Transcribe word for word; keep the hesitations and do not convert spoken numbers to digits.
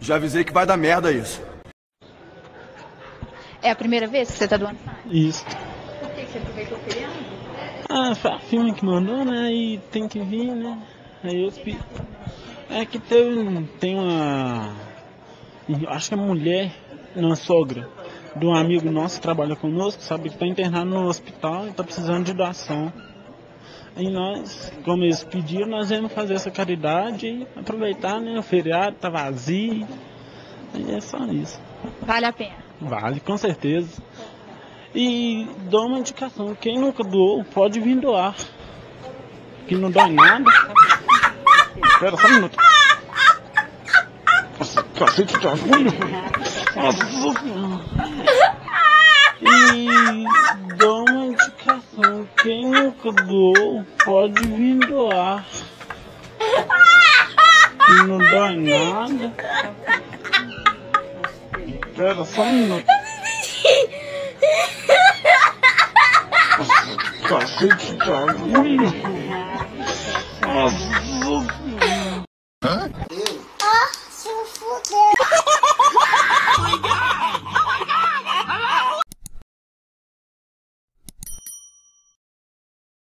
Já avisei que vai dar merda isso. É a primeira vez que você tá doando? Isso. Por que você aproveitou o feriado? Ah, foi a filme que mandou, né? E tem que vir, né? Aí eu... É que teve, tem uma... Acho que é mulher, uma sogra de um amigo nosso que trabalha conosco, sabe? Que tá internado no hospital e tá precisando de doação. Aí nós, como eles pediram, nós vamos fazer essa caridade e aproveitar, né? O feriado tá vazio. E é só isso. Vale a pena? Vale, com certeza. E dou uma indicação, quem nunca doou pode vir doar. Que não dói nada. Espera só um minuto. Nossa, cacete, tá ruim. Nossa, e dou uma indicação, quem nunca doou pode vir doar. Que não dói nada. Espera só um minuto. Cacete, tá ruim. Nossa.